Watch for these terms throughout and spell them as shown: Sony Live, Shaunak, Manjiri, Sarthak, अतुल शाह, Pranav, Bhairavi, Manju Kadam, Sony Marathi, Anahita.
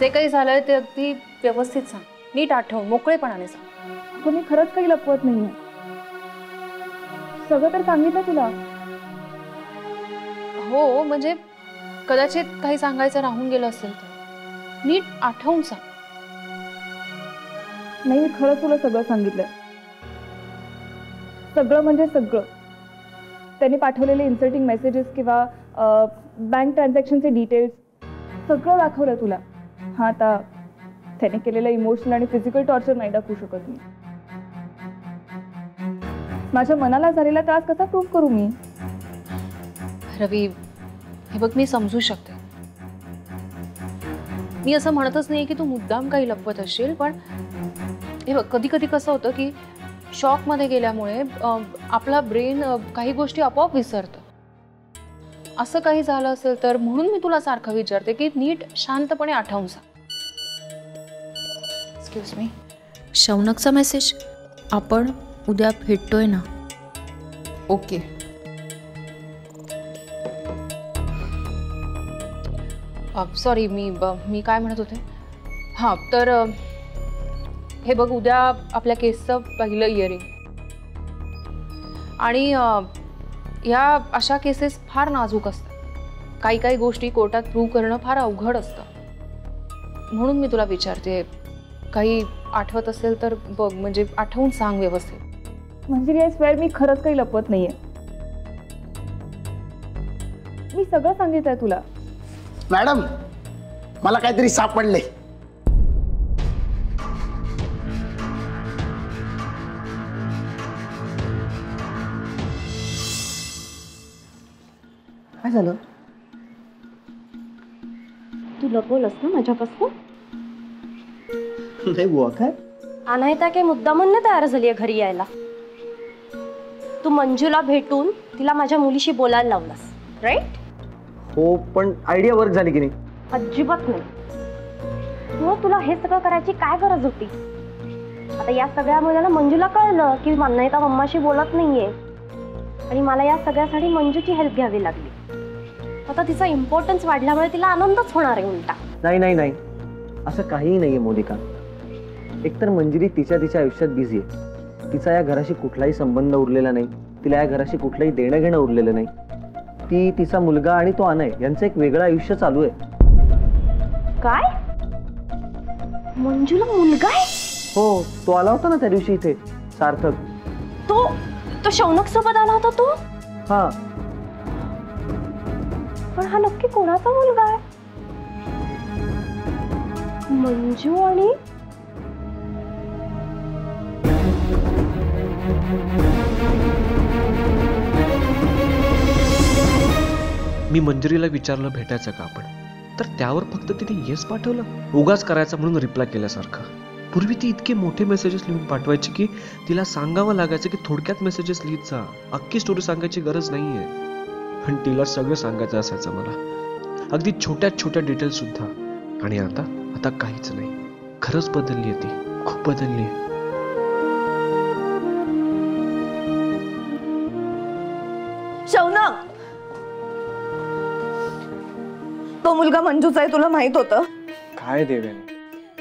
जे काही झालंय ते अगदी व्यवस्थित सांग, नीट आठवून मोकळेपणाने सांग. तुम्ही खरंच काही लपवत नाहीये, सगळं तर सांगितलं तुला. हो, म्हणजे कदाचित काही सांगायचं राहून गेलं असेल तर नीट आठवून सांग. नाही, मी खरंच तुला सगळं सांगितलं, सगळं म्हणजे सगळं. त्यांनी पाठवलेले इन्सर्टिंग मेसेजेस किंवा बँक ट्रान्झॅक्शनचे डिटेल्स सगळं दाखवलं तुला. हा, आता त्याने केलेलं इमोशनल आणि फिजिकल टॉर्चर नाही दाखवू शकत मी. माझ्या मनाला झालेला त्रास कसा प्रूव्ह करू मी? रवी, हे बघ, मी समजू शकते. मी असं म्हणतच नाही की तू मुद्दाम काही लपवत असशील, पण हे बघ, कधी कधी कसं होतं की शॉकमध्ये गेल्यामुळे आपला ब्रेन काही गोष्टी आपोआप विसरतं. असं काही झालं असेल तर म्हणून मी तुला सारखं विचारते की नीट शांतपणे आठवून सांग. एक्सक्यूज मी, शौनकचा मेसेज, आपण उद्या भेटतोय ना? ओके. सॉरी, मी काय म्हणत होते? हां, तर हे बघ, उद्या आपल्या केसचं पहिलं इयरिंग, आणि ह्या अशा केसेस फार नाजूक असतात. काही काही गोष्टी कोर्टात प्रूव्ह करणं फार अवघड असतं, म्हणून मी तुला विचारते. काही आठवत असेल तर बघ, म्हणजे आठवून सांग व्यवस्थित. म्हणजे या स्वेअर मी खरंच काही लपवत नाही आहे, मी सगळं सांगितलं आहे तुला. मॅडम, मला काहीतरी सापडले. काय झालं? तू लपवलंस ना माझ्यापासून? नाही बुवा. काय अनायता काही मुद्दामून तयार झाली आहे घरी यायला? तू मंजूला भेटून तिला माझ्या मुलीशी बोलायला लावलास, राईट? हो, पण आयडिया वर्क झाली की नाही? अजिबात नाही. मग तुला हे सगळं करायची काय गरज होती? आता या सगळ्या मुलाला मंजूला कळलं की मान्यता मम्माशी बोलत नाहीये, आणि मला या सगळ्यासाठी मंजूची हेल्प घ्यावी लागली. आता तिचा इम्पॉर्टन्स वाढल्यामुळे तिला आनंदच होणार आहे उलटा. नाही नाही नाही, असं काहीही नाहीये मोनिका. एकतर मंजिरी तिच्या आयुष्यात बिझी आहे. तिचा या घराशी कुठलाही संबंध उरलेला नाही, तिला या घराशी कुठलंही देणं घेणं उरलेलं नाही. ती, तिचा मुलगा आणि तो अनय यांचं एक वेगळं आयुष्य चालू आहे. काय, मंजूला मुलगा आहे? हो, तो आला होता ना त्या दिवशी इथे, सार्थक. तो तो शौनक सोबत आला होता तो? हा. पण हा नक्की कोणाचा मुलगा आहे? मंजू आणि मी मंजिरीला विचारलं भेटायचं का आपण, तर त्यावर फक्त तिने येस पाठवलं, उगाच करायचा म्हणून रिप्लाय केल्यासारखा. पूर्वी ती इतके मोठे मेसेजेस लिहून पाठवायची की तिला सांगावं लागायचं की थोडक्यात मेसेजेस लिहित जा, अख्खी स्टोरी सांगायची गरज नाहीये. पण तिला सगळं सांगायचं असायचं मला, अगदी छोट्या छोट्या डिटेल्स सुद्धा. आणि आता आता काहीच नाही. खरंच बदलली आहे ती, खूप बदलली आहे. शौनक, तो मुलगा मंजूचा आहे तुला माहित होतं? काय देवे,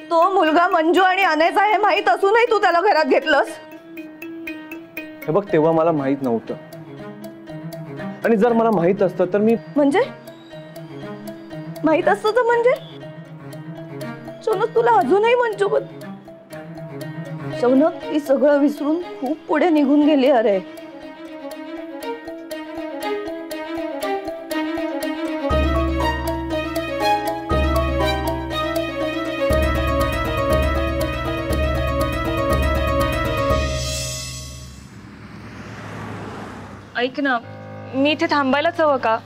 तो मुलगा मंजू आणि अनयचा आहे माहित असूनही तू त्याला घरात घेतलंस? हे बघ, तेव्हा मला माहित नव्हतं, आणि जर मला माहित असतं तर मी... म्हणजे माहित असतं तर म्हणजे शौनक, तुला अजूनही मंजू? शौनक, ती सगळं विसरून खूप पुढे निघून गेली. अरे ऐक ना, मी इथे थांबायलाच हवं का?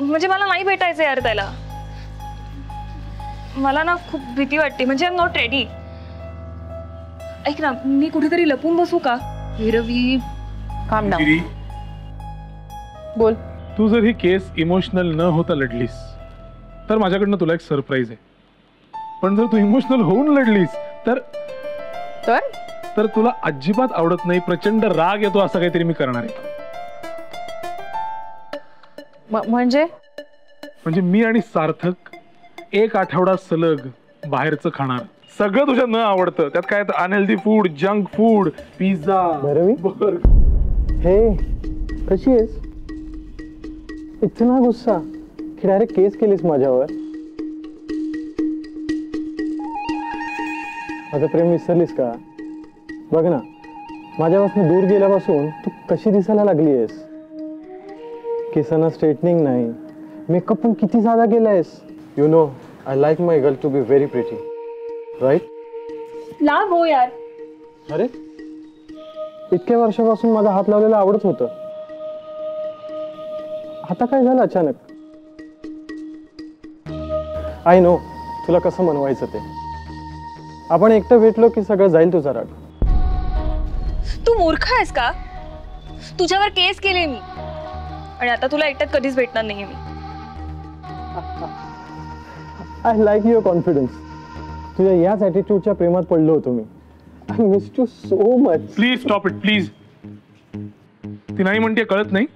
म्हणजे मला नाही भेटायचं यार त्याला. मला ना खूप भीती वाटते, म्हणजे आय एम नॉट रेडी. ऐक ना, मी कुठेतरी लपून बसू का? भैरवी, काम डाऊन. बोल. तू जर ही केस इमोशनल न होता लढलीस तर माझ्याकडनं तुला एक सरप्राईज आहे. पण जर तू इमोशनल होऊन लढलीस तर तर तर तुला अजिबात आवडत नाही, प्रचंड राग येतो, असं काहीतरी मी करणार आहे. म्हणजे मी आणि सार्थक एक आठवडा सलग बाहेरचं खाणार. सगळं तुझ्या न आवडतं त्यात काय unhealthy food, junk food, pizza, burger. हे कशी आहेस? इतना गुस्सा की डायरेक्ट केस केलीस माझ्यावर? माझं प्रेम विसरलीस का? बघ ना माझ्यापासून दूर गेल्यापासून तू कशी दिसायला लागली आहेस. केसांना स्ट्रेटनिंग नाही, मेकअप पण किती साधा केला आहेस. You know I like my girl to be very pretty right. लाव हो यार. अरे इतक्या वर्षापासून माझा हात लावलेला आवडत होतं, आता काय झालं अचानक? आय नो तुला कसं मनवायचं ते. आपण एकटं भेटलो की सगळं जाईल तुझा राग. तू मूर्ख आहेस का? तुझ्यावर केस केले मी आणि आता तुला एकट्यात कधीच भेटणार नाही मी. I like your confidence. तुझ्या याच ॲटिट्यूडच्या प्रेमात पडलो होतो मी. I miss you so much. Please stop it please. ती नाही म्हणते कळत नाही.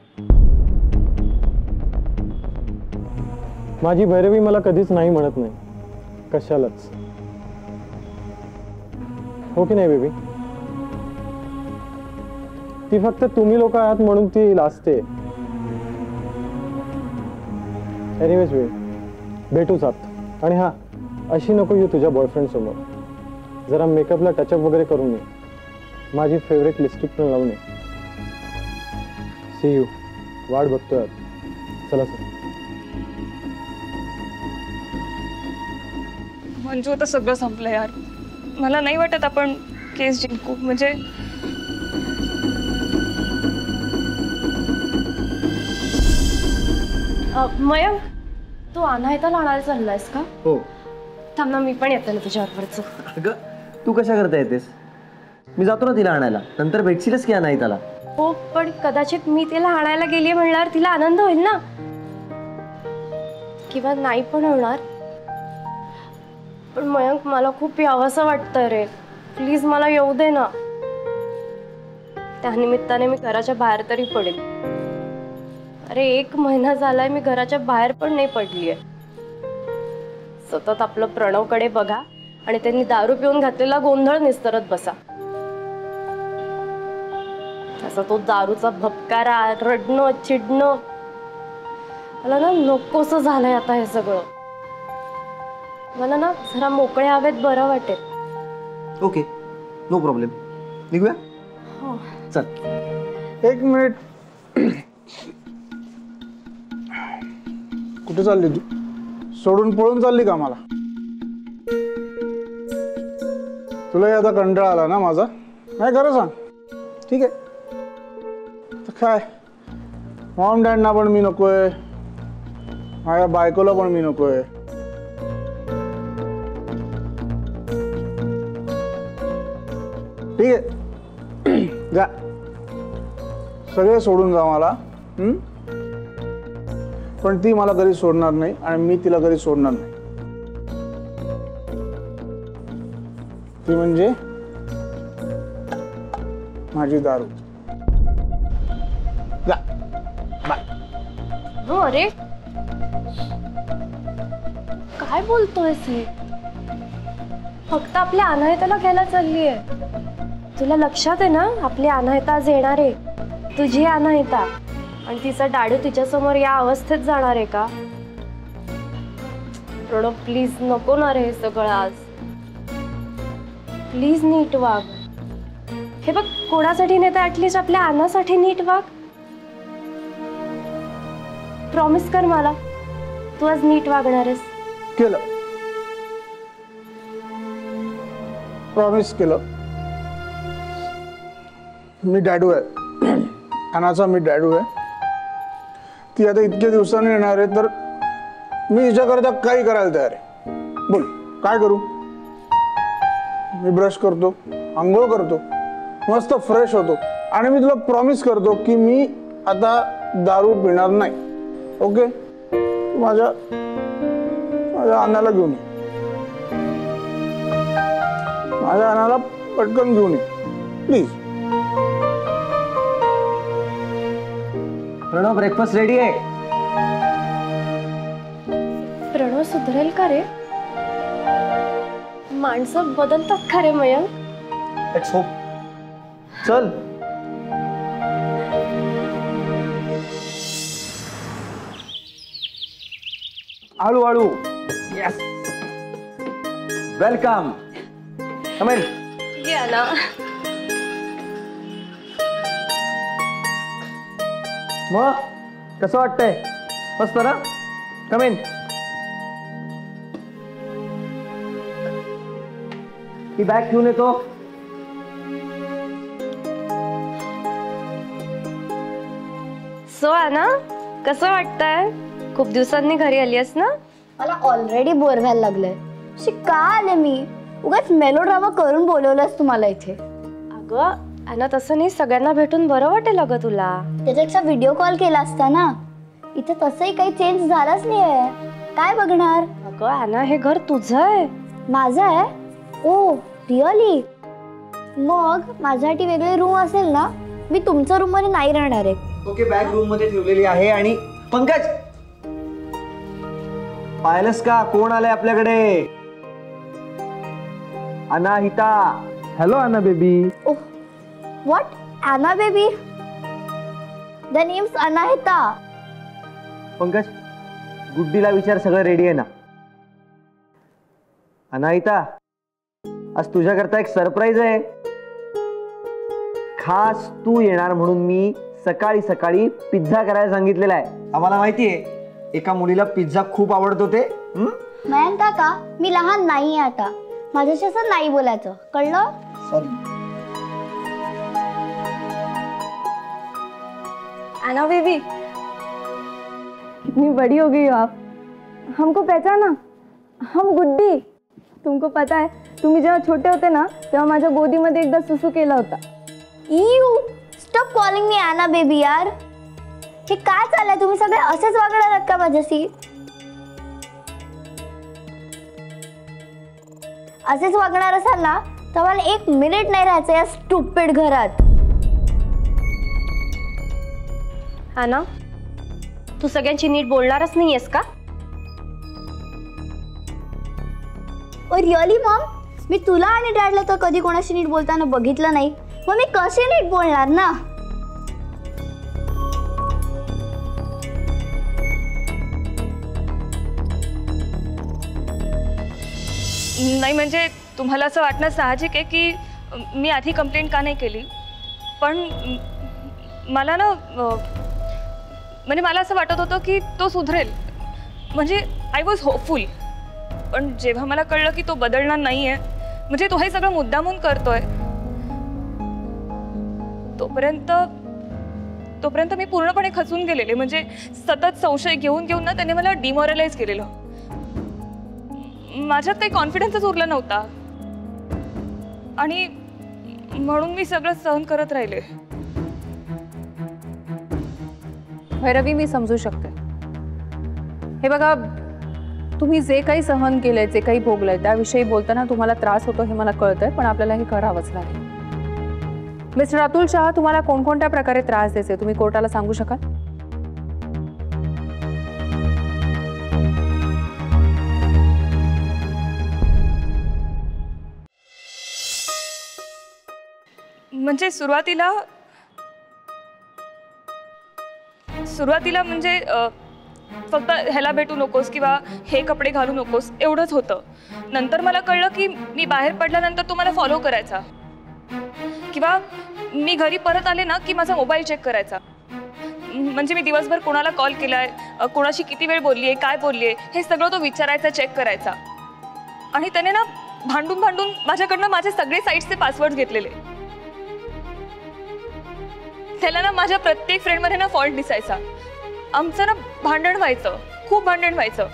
माझी भैरवी मला कधीच नाही म्हणत नाही कशालाच, हो की नाही बेबी? ती फक्त तुम्ही लोक आहात म्हणून ती लाजते. एनिवेज भेटूच आत. आणि हा अशी नको येऊ तुझ्या बॉयफ्रेंड समोर. जरा मेकअपला टचअप वगैरे करून ये, माझी फेवरेट लिपस्टिक पण लावून ये. सी यू. वाट बघतोय. चला सर मंजू आता सगळं संपलं यार. मला नाही वाटत आपण केस जिंकू. म्हणजे मयंक तू अनायता लढायला चाललायस का? हो थांब ना मी पण येते ना तुझ्याबरोबरच. अगं तू कशा करता येतेस? मी जातो ना तिला आणायला, नंतर भेटशीलच की अनायताला. हो पण कदाचित मी तिला आणायला गेली म्हणणार तिला आनंद होईल ना, किंवा नाही पण होणार. पण मयंक मला खूप यावंसं वाटतं रे, प्लीज मला येऊ दे ना. त्यानिमित्ताने मी घराच्या बाहेर तरी पडेल. अरे एक महिना झालाय मी घराच्या बाहेर पण नाही पडलीये. सतत आपलं प्रणवकडे बघा आणि त्यांनी दारू पिऊन घातलेला गोंधळ निस्तरत बसा. असा तो दारूचा भपकारा, रडणं, चिडणं, मला ना नकोसं झालंय आता हे सगळं. मला ना जरा मोकळ्या हवेत बरं वाटेल. Okay no problem. निघूया? हो चल. एक मिनिट कुठे चालली तू? सोडून पळून चालली का मला? तुला आता कंटाळा आला ना माझा? नाही खरं सांग. ठीक आहे तर काय मॉम डॅडना पण मी नकोय, माझ्या बायकोला पण मी नकोय. ठीक आहे जा, सगळे सोडून जा मला. पण ती मला घरी सोडणार नाही आणि मी तिला घरी सोडणार नाही. ती म्हणजे माझी दारू. जा बाय. हो अरे काय बोलतोय हे? फक्त आपल्या अनायताला घ्यायला चालली आहे. तुला लक्षात आहे ना आपली अनायता आज येणार आहे, तुझी अनायता. आणि तिचा डाडू तिच्यासमोर या अवस्थेत जाणार आहे का? प्रणव प्लीज नको ना रे हे सगळं आज. प्लीज नीट वाग. हे बघ कोणासाठी नाही तर ॲटलिस्ट आपल्या अनासाठी नीट वाग. प्रॉमिस कर मला तू आज नीट वागणार आहेस. केलं प्रॉमिस केलं. मी डाडू आहे अनाचा, मी डाडू आहे. ती आता इतके दिवसांनी येणार आहे तर मी हिच्याकरता काही करायला तयार आहे. बोल काय करू? मी ब्रश करतो, आंघोळ करतो, मस्त फ्रेश होतो आणि मी तुला प्रॉमिस करतो की मी आता दारू पिणार नाही. ओके माझ्या माझ्या अनाला घेऊन ये, माझ्या अनाला पटकन घेऊन ये प्लीज. प्रणव ब्रेकफास्ट रेडी आहे. प्रणव माणूस सुधरेल का रे? माणसं बदलतात का रे मयंक? Let's hope. चल आलू आलू. Yes welcome. Come in. ये ना मग कसं वाटतंय? मस्त ना? कम इन. ही बॅग घेऊन येतो. सो ना कसं वाटतंय? खूप दिवसांनी घरी आलीस ना? मला ऑलरेडी बोर व्हायला लागलंय. अशी का आले मी? उगाच मेलोड्रामा करून बोलवलंस तुम्हाला इथे. अगं अना तसं नाही, सगळ्यांना भेटून बरं वाटेल अगं तुला. त्याच्यापेक्षा व्हिडिओ कॉल केला असता ना. इथे तसंही काही चेंज झालाच नाहीये. काय बघणार? अगं अना हे घर तुझं आहे. माझं आहे? Oh really? मग माझ्यासाठी वेगळे रूम असेल ना? मी तुमच्या रूम मध्ये नाही राहणार आहे. ओके बॅग रूम मध्ये ठेवलेली आहे. आणि पंकज पाहिलंस का कोण आलंय आपल्याकडे? अनाहिता. हॅलो अना baby. O What? Anna baby? The name's Anahita. Pankaj गुड्डीला विचार सगळं रेडी आहे ना? अनाहिता आज तुझ्याकरता एक सरप्राईज आहे. खास तू येणार म्हणून मी सकाळी सकाळी पिझ्झा करायला सांगितलेला आहे. आम्हाला माहितीये एका मुलीला पिझ्झा खूप आवडतो ते. मयंक काका मी लहान नाही आहे आता. माझ्याशी असं नाही बोलायचं कळलं? सॉरी अना बेबी. इतनी बड़ी हो गई हो आप. हमको पहचाना? हम गुड्डी. तुमको पता है तुम्ही जेव्हा छोटे होते ना तेव्हा माझ्या गोदीमध्ये एकदा सुसू केला होता. यू स्टॉप कॉलिंग मी अना बेबी यार. हे काय चाललंय? तुम्ही सगळे असेच वागणार का माझ्याशी? असेच वागणार असाल ना तर मला एक मिनिट नाही राहायचं या स्टुपिड घरात. अना तू सगळ्यांची नीट बोलणारच नाहीयेस का? Oh really mom? मी तुला आणि डॅडला तर कधी कोणाशी नीट बोलताना बघितलं नाही. मग मी कशी नीट बोलणार ना? नाही म्हणजे तुम्हाला असं वाटणं साहजिक आहे की मी आधी कंप्लेंट का नाही केली. पण मला ना म्हणजे मला असं वाटत होतं की तो सुधरेल. म्हणजे आय वॉज होपफुल. पण जेव्हा मला कळलं की तो बदलणार नाही आहे म्हणजे तो हे सगळं मुद्दामून करतोय तोपर्यंत मी पूर्णपणे खचून गेलेले. म्हणजे सतत संशय घेऊन घेऊन ना त्याने मला डिमॉरलाइज केलेलं. माझ्यात काही कॉन्फिडन्सच उरला नव्हता आणि म्हणून मी सगळं सहन करत राहिले. भैरवी मी समजू शकते. हे बघा तुम्ही जे काही सहन केलंय जे काही भोगलंय त्याविषयी बोलताना तुम्हाला त्रास होतो हे मला कळतंय. पण आपल्याला हे करावंच लागेल. मिस्टर अतुल शाह तुम्हाला कोणकोणत्या प्रकारे त्रास द्यायचे तुम्ही कोर्टाला सांगू शकाल? म्हणजे सुरुवातीला म्हणजे फक्त ह्याला भेटू नकोस किंवा हे कपडे घालू नकोस एवढंच होतं. नंतर मला कळलं की मी बाहेर पडल्यानंतर तुम्हाला फॉलो करायचा किंवा मी घरी परत आले ना की माझा मोबाईल चेक करायचा. म्हणजे मी दिवसभर कोणाला कॉल केलाय कोणाशी किती वेळ बोलली आहे काय बोलली आहे हे सगळं तो विचारायचा चेक करायचा. आणि त्याने ना भांडून भांडून माझ्याकडनं माझे सगळे साईट्सचे पासवर्ड घेतलेले. त्याला ना माझ्या प्रत्येक फ्रेंडमध्ये ना फॉल्ट दिसायचा. आमचं ना भांडण व्हायचं खूप भांडण व्हायचं.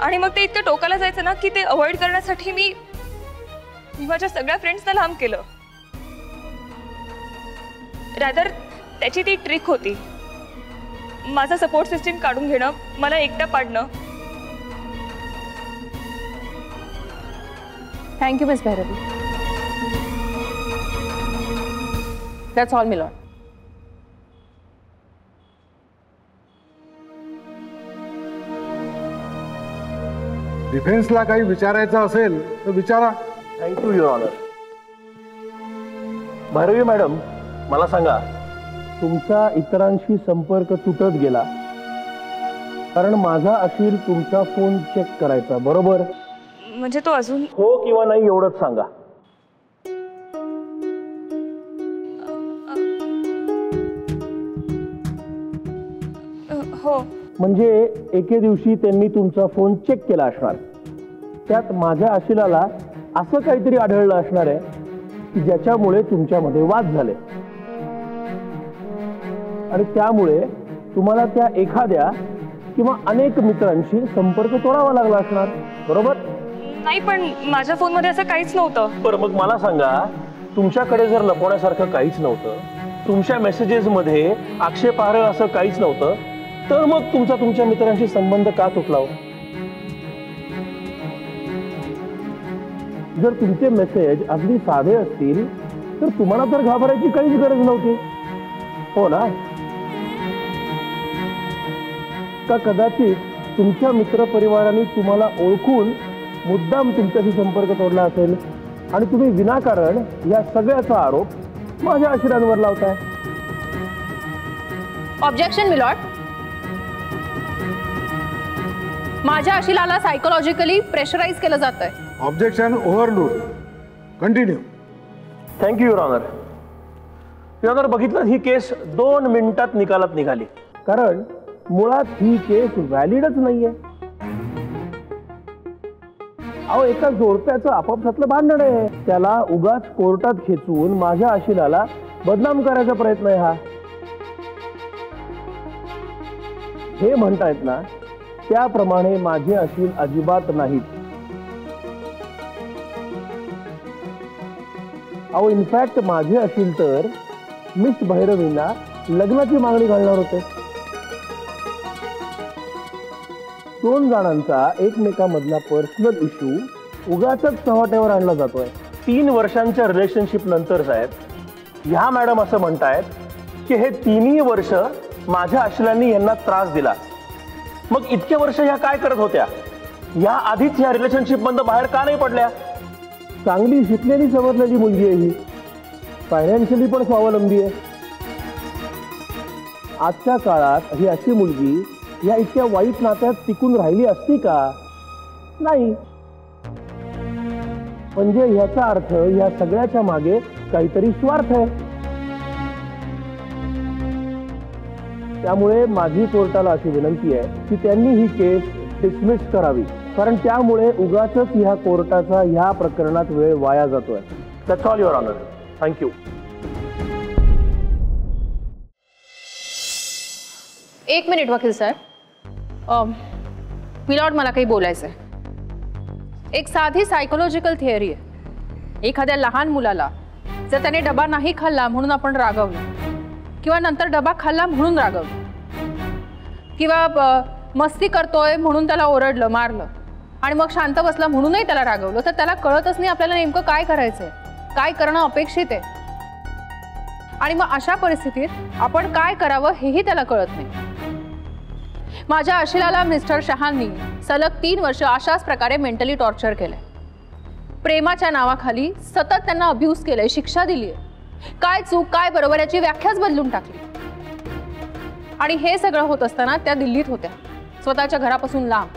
आणि मग ते इतकं टोकाला जायचं ना की ते अवॉइड करण्यासाठी मी माझ्या सगळ्या फ्रेंड्सना लांब केलं. रॅदर त्याची ती ट्रिक होती माझा सपोर्ट सिस्टीम काढून घेणं मला एकटा पाडणं. Thank you miss Bhairavi. That's all my lord. डिफेन्सला काही विचारायचं असेल तर विचारा. Thank you your honour. Bhairavi madam, मला सांगा, तुमचा इतरांशी संपर्क तुटत गेला कारण माझा अशीर तुमचा फोन चेक करायचा, बरोबर? म्हणजे तो अजून हो किंवा नाही एवढंच सांगा. हो. म्हणजे एके दिवशी त्यांनी तुमचा फोन चेक केला असणार, त्यात माझ्या अशिलाला असं काहीतरी आढळलं असणार आहे की ज्याच्यामुळे तुमच्यामध्ये वाद झाले आणि त्यामुळे तुम्हाला त्या एखाद्या किंवा अनेक मित्रांशी संपर्क तोडावा लागला असणार, बरोबर? नाही, पण माझ्या फोन मध्ये असं काहीच नव्हतं. बरं, मग मला सांगा, तुमच्याकडे जर लपवण्यासारखं काहीच नव्हतं, तुमच्या मेसेजेस मध्ये आक्षेपार्ह असं काहीच नव्हतं, तर मग तुमचा तुमच्या मित्रांशी संबंध का तुटला? जर तुमचे मेसेज अगदी साधे असतील तर तुम्हाला तर घाबरायची काहीच गरज नव्हती, हो ना? का कदाचित तुमच्या मित्रपरिवाराने तुम्हाला ओळखून मुद्दाम तुमच्याशी संपर्क तोडला असेल आणि तुम्ही विनाकारण या सगळ्याचा आरोप माझ्या आशिरांवर लावताय? Objection milord. माझ्या आशिलाला सायकोलॉजिकली प्रेशराइज केलं जात आहे. Objection overload. Continue. Thank you your honour. Your honour, बघितलं, ही केस 2 मिनिटात निकालात निघाली कारण मुळात ही केस व्हॅलिडच नाहीये. अहो, एका जोडप्याचं आपापसातलं भांडण आहे, त्याला उगाच कोर्टात खेचून माझ्या आशिलाला बदनाम करायचा प्रयत्न आहे. हा, हे म्हणतायत ना, त्याप्रमाणे माझे अशील अजिबात नाहीत. अहो, इनफॅक्ट माझे अशील तर मिस भैरवींना लग्नाची मागणी घालणार होते. 2 जणांचा एकमेकांमधला पर्सनल इश्यू उगाचच चव्हाट्यावर आणला जातोय. 3 वर्षांच्या रिलेशनशिप नंतर साहेब, ह्या मॅडम असं म्हणतायत की हे 3 वर्ष माझ्या अशिलांनी यांना त्रास दिला. मग इतके वर्ष ह्या काय करत होत्या? या आधीच ह्या रिलेशनशिप बंद बाहेर का नाही पडल्या? चांगली शिकलेली समजलेली मुलगी आहे ही, फायनान्शियली पण स्वावलंबी आहे. आजच्या काळात ही अशी मुलगी या इतक्या वाईट नात्यात टिकून राहिली असती का? नाही. म्हणजे ह्याचा अर्थ या सगळ्याच्या मागे काहीतरी स्वार्थ आहे. त्यामुळे माझी कोर्टाला अशी विनंती आहे की त्यांनी ही केस डिसमिस करावी कारण त्यामुळे उगाचच ह्या कोर्टाचा ह्या प्रकरणात वेळ वाया जातोय. That's all your honour. Thank you. एक मिनिट वकील साहेब, मिलॉर्ड मला काही बोलायचं आहे. एक साधी सायकोलॉजिकल थिअरी आहे, एखाद्या लहान मुलाला जर त्याने डबा नाही खाल्ला म्हणून आपण रागवलं किंवा नंतर डबा खाल्ला म्हणून रागवलं किंवा मस्ती करतोय म्हणून त्याला ओरडलं, मारलं आणि मग शांत बसला म्हणूनही त्याला रागवलं, तर त्याला कळतच नाही आपल्याला नेमकं काय करायचंय, काय करणं अपेक्षित आहे, आणि मग अशा परिस्थितीत आपण काय करावं हेही त्याला कळत नाही. माझ्या आशिलाला मिस्टर शहांनी सलग 3 वर्ष अशाच प्रकारे मेंटली टॉर्चर केलंय. प्रेमाच्या नावाखाली सतत त्यांना अब्यूज केलंय, शिक्षा दिलीय. काय चूक काय बरोबर याची व्याख्याच बदलून टाकली. आणि हे सगळं होत असताना त्या दिल्लीत होत्या, स्वतःच्या घरापासून लांब,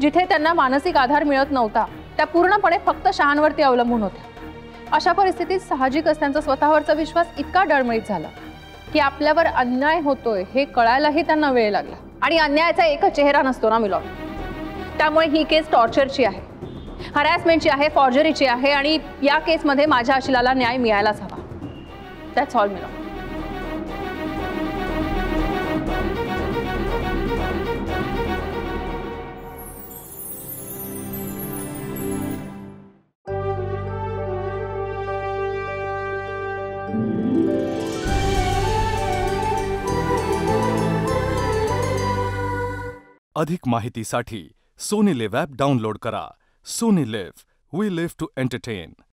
जिथे त्यांना मानसिक आधार मिळत नव्हता. त्या पूर्णपणे फक्त शहांवरती अवलंबून होत्या. अशा परिस्थितीत साहजिकच त्यांचा स्वतःवरचा विश्वास इतका डळमळीत झाला की आपल्यावर अन्याय होतोय हे कळायलाही त्यांना वेळ लागला. आणि अन्यायाचा एकच चेहरा नसतो ना मिलॉर्ड, त्यामुळे ही केस टॉर्चरची आहे, हरॅसमेंटची आहे, फॉर्जरीची आहे आणि या केसमध्ये माझ्या आशिलाला न्याय मिळायलाच हवा. That's all milord. अधिक माहितीसाठी सोनी लिव्ह ॲप डाउनलोड करा. Sony Live. We live to entertain.